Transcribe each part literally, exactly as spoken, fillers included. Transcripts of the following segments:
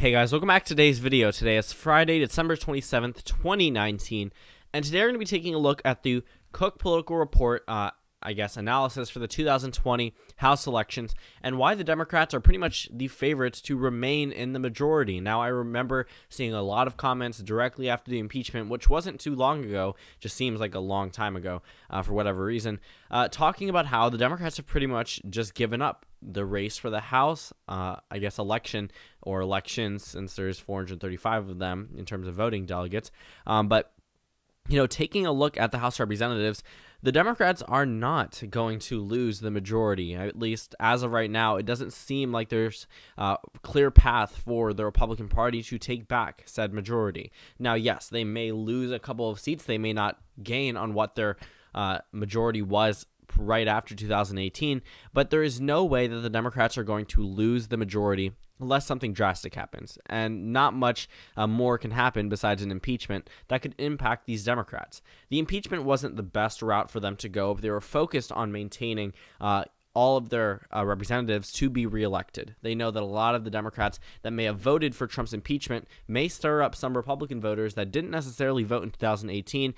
Hey guys, welcome back to today's video. Today is Friday, December twenty-seventh, twenty nineteen, and today we're going to be taking a look at the Cook Political Report, uh, I guess, analysis for the two thousand twenty House elections and why the Democrats are pretty much the favorites to remain in the majority. Now, I remember seeing a lot of comments directly after the impeachment, which wasn't too long ago, just seems like a long time ago uh, for whatever reason, uh, talking about how the Democrats have pretty much just given up the race for the House, uh, I guess, election or elections, since there's four hundred thirty-five of them in terms of voting delegates. Um, but, you know, taking a look at the House Representatives, the Democrats are not going to lose the majority, at least as of right now. It doesn't seem like there's a clear path for the Republican Party to take back said majority. Now, yes, they may lose a couple of seats. They may not gain on what their uh, majority was right after two thousand eighteen, but there is no way that the Democrats are going to lose the majority unless something drastic happens, and not much uh, more can happen besides an impeachment that could impact these Democrats. The impeachment wasn't the best route for them to go, but they were focused on maintaining uh, all of their uh, representatives to be reelected. They know that a lot of the Democrats that may have voted for Trump's impeachment may stir up some Republican voters that didn't necessarily vote in two thousand eighteen,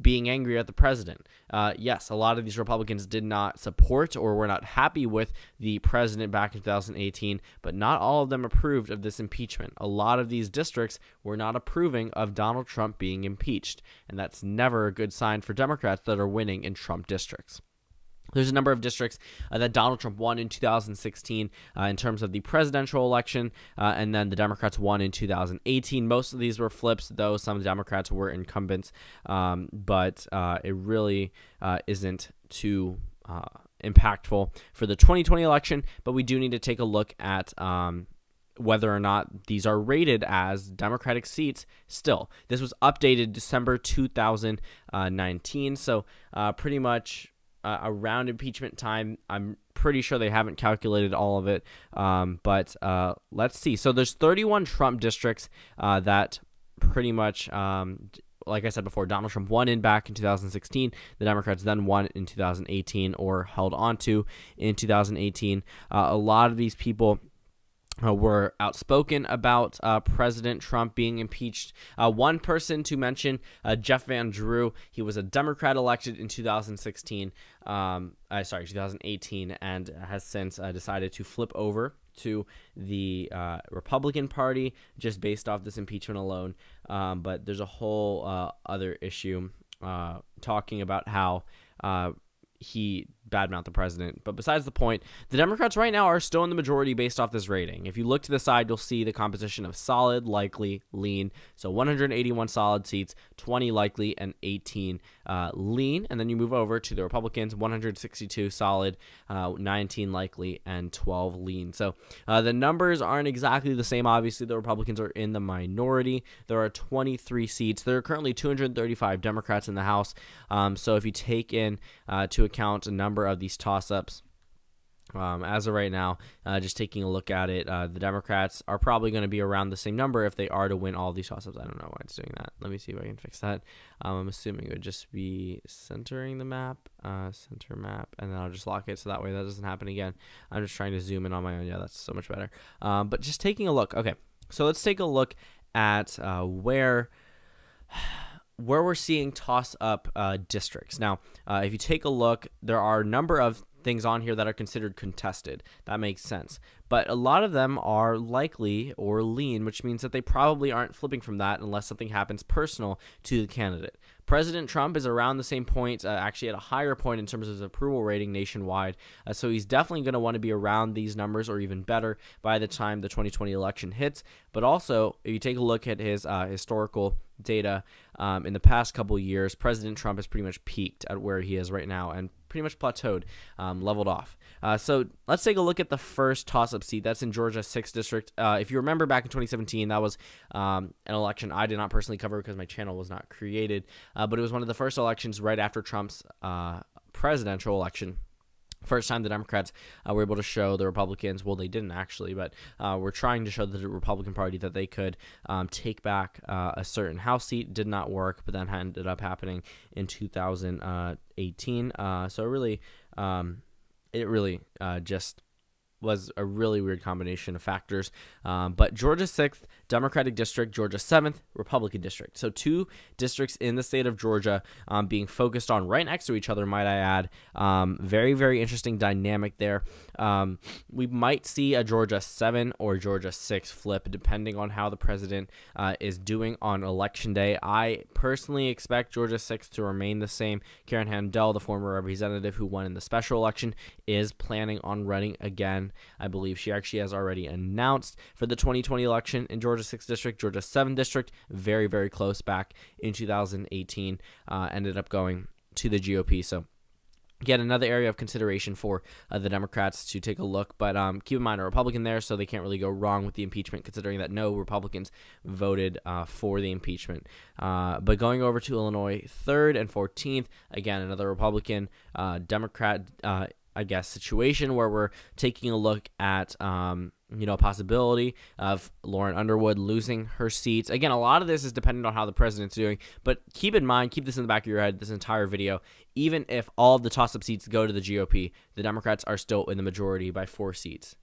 being angry at the president. Uh, yes, a lot of these Republicans did not support or were not happy with the president back in two thousand eighteen, but not all of them approved of this impeachment. A lot of these districts were not approving of Donald Trump being impeached, and that's never a good sign for Democrats that are winning in Trump districts. There's a number of districts uh, that Donald Trump won in two thousand sixteen uh, in terms of the presidential election, uh, and then the Democrats won in two thousand eighteen. Most of these were flips, though some of the Democrats were incumbents, um, but uh, it really uh, isn't too uh, impactful for the twenty twenty election, but we do need to take a look at um, whether or not these are rated as Democratic seats still. This was updated December two thousand nineteen, so uh, pretty much... Uh, around impeachment time. I'm pretty sure they haven't calculated all of it, um, but uh, let's see. So there's thirty-one Trump districts uh, that pretty much, um, like I said before, Donald Trump won in back in two thousand sixteen. The Democrats then won in two thousand eighteen, or held on to in two thousand eighteen. Uh, a lot of these people Uh, were outspoken about uh, President Trump being impeached. Uh, one person to mention, uh, Jeff Van Drew. He was a Democrat elected in two thousand sixteen, um, uh, sorry, two thousand eighteen, and has since uh, decided to flip over to the uh, Republican Party just based off this impeachment alone. Um, but there's a whole uh, other issue uh, talking about how uh, he badmouth the president. But besides the point, the Democrats right now are still in the majority based off this rating. If you look to the side, you'll see the composition of solid, likely, lean. So one hundred eighty-one solid seats, twenty likely, and eighteen uh, lean. And then you move over to the Republicans, one hundred sixty-two solid, uh, nineteen likely, and twelve lean. So uh, the numbers aren't exactly the same. Obviously, the Republicans are in the minority. There are twenty-three seats. There are currently two hundred thirty-five Democrats in the House. Um, so if you take in uh, to account a number of these toss-ups, um, as of right now, uh, just taking a look at it, uh, the Democrats are probably going to be around the same number if they are to win all these toss-ups. I don't know why it's doing that. Let me see if I can fix that. Um, I'm assuming it would just be centering the map, uh, center map, and then I'll just lock it so that way that doesn't happen again. I'm just trying to zoom in on my own. Yeah, that's so much better. Um, but just taking a look. Okay, so let's take a look at uh, where... where we're seeing toss-up uh, districts. Now, uh, if you take a look, there are a number of things on here that are considered contested. That makes sense. But a lot of them are likely or lean, which means that they probably aren't flipping from that unless something happens personal to the candidate. President Trump is around the same point, uh, actually at a higher point in terms of his approval rating nationwide. Uh, so he's definitely going to want to be around these numbers or even better by the time the twenty twenty election hits. But also, if you take a look at his uh, historical data um, in the past couple years, President Trump has pretty much peaked at where he is right now and pretty much plateaued, um, leveled off. Uh, so let's take a look at the first toss-up seat. That's in Georgia, sixth District. Uh, if you remember back in twenty seventeen, that was um, an election I did not personally cover because my channel was not created, uh, but it was one of the first elections right after Trump's uh, presidential election. First time the Democrats uh, were able to show the Republicans, well, they didn't actually, but uh, were trying to show the Republican Party that they could um, take back uh, a certain House seat. Did not work, but then ended up happening in two thousand eighteen. Uh, so really, um, it really uh, just was a really weird combination of factors. Um, but Georgia sixth, Democratic district, Georgia seventh, Republican district. So two districts in the state of Georgia um, being focused on right next to each other, might I add. Um, very, very interesting dynamic there. Um, we might see a Georgia seven or Georgia six flip depending on how the president uh, is doing on election day. I personally expect Georgia six to remain the same. Karen Handel, the former representative who won in the special election, is planning on running again. I believe she actually has already announced for the twenty twenty election in Georgia sixth district, Georgia seventh district, very, very close back in two thousand eighteen, uh, ended up going to the G O P. So yet another area of consideration for uh, the Democrats to take a look. But um, keep in mind, a Republican there, so they can't really go wrong with the impeachment, considering that no Republicans voted uh, for the impeachment. Uh, but going over to Illinois, third and fourteenth, again, another Republican, uh, Democrat, uh, I guess, situation where we're taking a look at, um, you know, possibility of Lauren Underwood losing her seats. Again, a lot of this is dependent on how the president's doing, but keep in mind, keep this in the back of your head, this entire video, even if all the toss-up seats go to the G O P, the Democrats are still in the majority by four seats.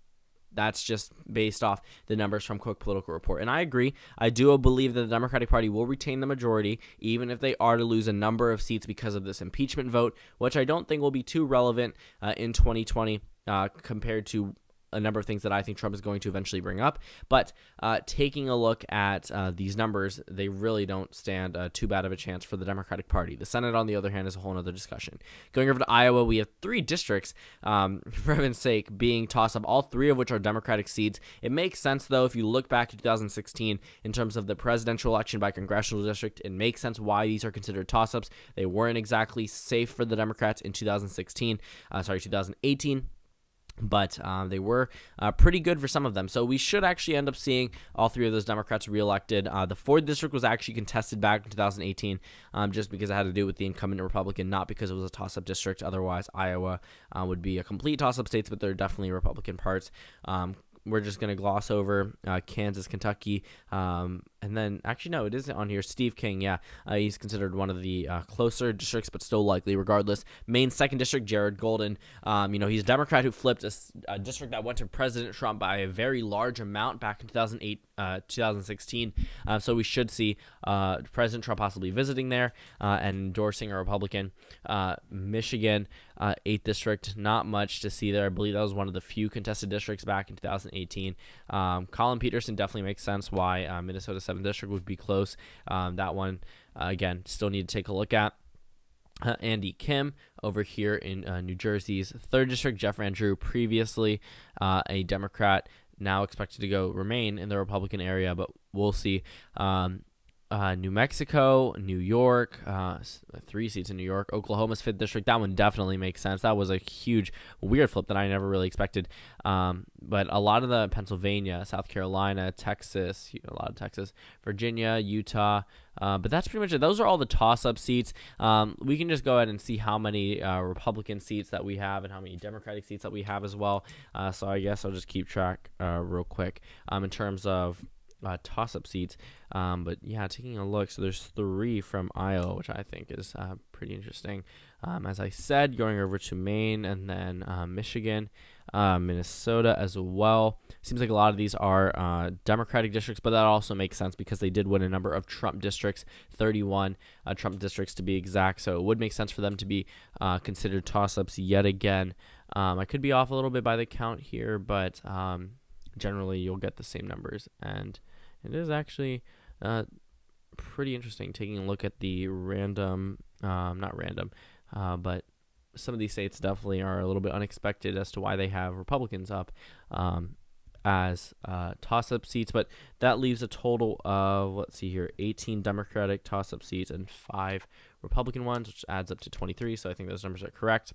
That's just based off the numbers from Cook Political Report. And I agree. I do believe that the Democratic Party will retain the majority, even if they are to lose a number of seats because of this impeachment vote, which I don't think will be too relevant uh, in twenty twenty uh, compared to a number of things that I think Trump is going to eventually bring up. But uh, taking a look at uh, these numbers, they really don't stand uh, too bad of a chance for the Democratic Party. The Senate, on the other hand, is a whole other discussion. Going over to Iowa, we have three districts, um, for heaven's sake, being tossed up, all three of which are Democratic seats. It makes sense, though, if you look back to two thousand sixteen in terms of the presidential election by congressional district. It makes sense why these are considered toss-ups. They weren't exactly safe for the Democrats in two thousand sixteen, uh, sorry, two thousand eighteen. But um, they were uh, pretty good for some of them. So we should actually end up seeing all three of those Democrats reelected. Uh, the fourth district was actually contested back in two thousand eighteen um, just because it had to do with the incumbent Republican, not because it was a toss-up district. Otherwise, Iowa uh, would be a complete toss-up state, but there are definitely Republican parts. Um, we're just going to gloss over uh, Kansas, Kentucky, um, and then actually, no, it isn't on here. Steve King, yeah, uh, he's considered one of the uh, closer districts, but still likely regardless. Maine second district, Jared Golden, um, you know, he's a Democrat who flipped a, a district that went to President Trump by a very large amount back in two thousand eight, uh, twenty sixteen. Uh, so we should see uh, President Trump possibly visiting there uh, and endorsing a Republican. Uh, Michigan, uh, eighth district, not much to see there. I believe that was one of the few contested districts back in two thousand eighteen. Um, Colin Peterson definitely makes sense why uh, Minnesota seventh district would be close. Um, that one, uh, again, still need to take a look at. Uh, Andy Kim over here in uh, New Jersey's third district. Jeff Van Drew, previously uh, a Democrat, now expected to go remain in the Republican area, but we'll see. Um, Uh, New Mexico, New York, uh, three seats in New York. Oklahoma's fifth district. That one definitely makes sense. That was a huge, weird flip that I never really expected. Um, but a lot of the Pennsylvania, South Carolina, Texas, a lot of Texas, Virginia, Utah. Uh, but that's pretty much it. Those are all the toss-up seats. Um, we can just go ahead and see how many uh, Republican seats that we have and how many Democratic seats that we have as well. Uh, so I guess I'll just keep track uh, real quick um, in terms of Uh, toss-up seats, um, but yeah, taking a look, so there's three from Iowa, which I think is uh, pretty interesting. Um, as I said, going over to Maine and then uh, Michigan, uh, Minnesota as well. Seems like a lot of these are uh, Democratic districts, but that also makes sense because they did win a number of Trump districts, thirty-one uh, Trump districts to be exact, so it would make sense for them to be uh, considered toss-ups yet again. Um, I could be off a little bit by the count here, but um, generally you'll get the same numbers, and it is actually uh, pretty interesting taking a look at the random, um, not random, uh, but some of these states definitely are a little bit unexpected as to why they have Republicans up um, as uh, toss-up seats. But that leaves a total of, let's see here, eighteen Democratic toss-up seats and five Republican ones, which adds up to twenty-three. So I think those numbers are correct.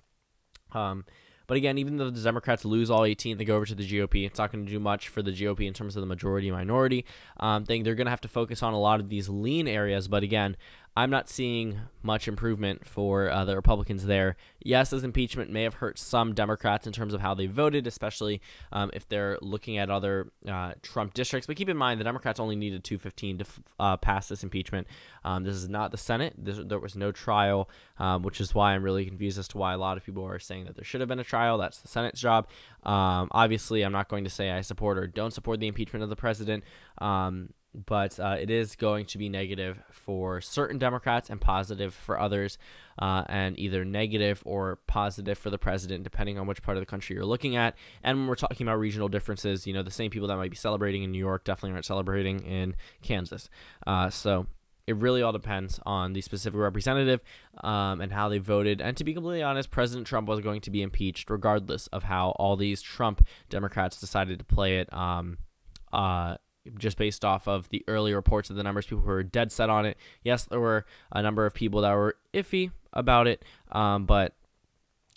Um, But again, even though the Democrats lose all eighteen, they go over to the G O P. It's not going to do much for the G O P in terms of the majority-minority um, thing. They're going to have to focus on a lot of these lean areas. But again, I'm not seeing much improvement for uh, the Republicans there. Yes, this impeachment may have hurt some Democrats in terms of how they voted, especially um, if they're looking at other uh, Trump districts. But keep in mind, the Democrats only needed two fifteen to uh, pass this impeachment. Um, this is not the Senate. This, there was no trial, um, which is why I'm really confused as to why a lot of people are saying that there should have been a trial. That's the Senate's job. Um, obviously, I'm not going to say I support or don't support the impeachment of the president. Um But uh, it is going to be negative for certain Democrats and positive for others, uh, and either negative or positive for the president, depending on which part of the country you're looking at. And when we're talking about regional differences, you know, the same people that might be celebrating in New York definitely aren't celebrating in Kansas. Uh, so it really all depends on the specific representative um, and how they voted. And to be completely honest, President Trump was going to be impeached regardless of how all these Trump Democrats decided to play it. Um, uh, just based off of the early reports of the numbers, people who were dead set on it. Yes, there were a number of people that were iffy about it, um, but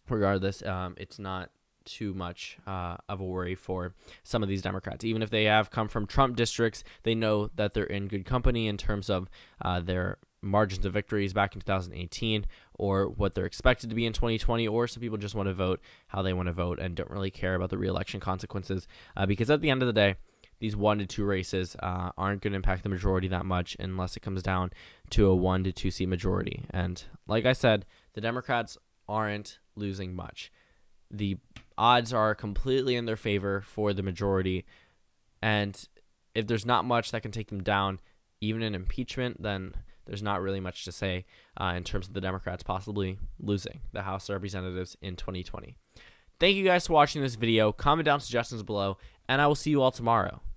regardless, um, it's not too much uh, of a worry for some of these Democrats. Even if they have come from Trump districts, they know that they're in good company in terms of uh, their margins of victories back in two thousand eighteen or what they're expected to be in twenty twenty, or some people just want to vote how they want to vote and don't really care about the re-election consequences uh, because at the end of the day, these one to two races uh, aren't going to impact the majority that much unless it comes down to a one to two seat majority. And like I said, the Democrats aren't losing much. The odds are completely in their favor for the majority. And if there's not much that can take them down, even in impeachment, then there's not really much to say uh, in terms of the Democrats possibly losing the House of Representatives in twenty twenty. Thank you guys for watching this video. Comment down suggestions below, and I will see you all tomorrow.